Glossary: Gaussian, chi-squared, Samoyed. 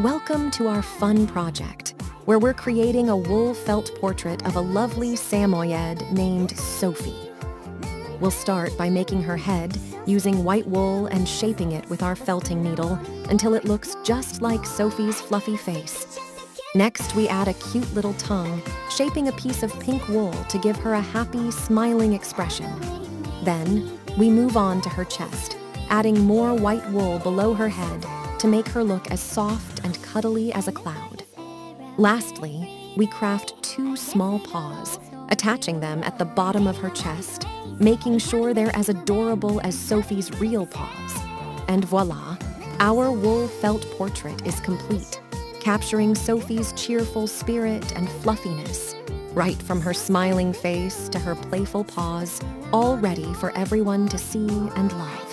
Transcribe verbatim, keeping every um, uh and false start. Welcome to our fun project, where we're creating a wool felt portrait of a lovely Samoyed named Sophie. We'll start by making her head, using white wool and shaping it with our felting needle until it looks just like Sophie's fluffy face. Next, we add a cute little tongue, shaping a piece of pink wool to give her a happy, smiling expression. Then, we move on to her chest, adding more white wool below her head to make her look as soft and cuddly as a cloud. Lastly, we craft two small paws, attaching them at the bottom of her chest, making sure they're as adorable as Sophie's real paws. And voila, our wool felt portrait is complete, capturing Sophie's cheerful spirit and fluffiness, right from her smiling face to her playful paws, all ready for everyone to see and love.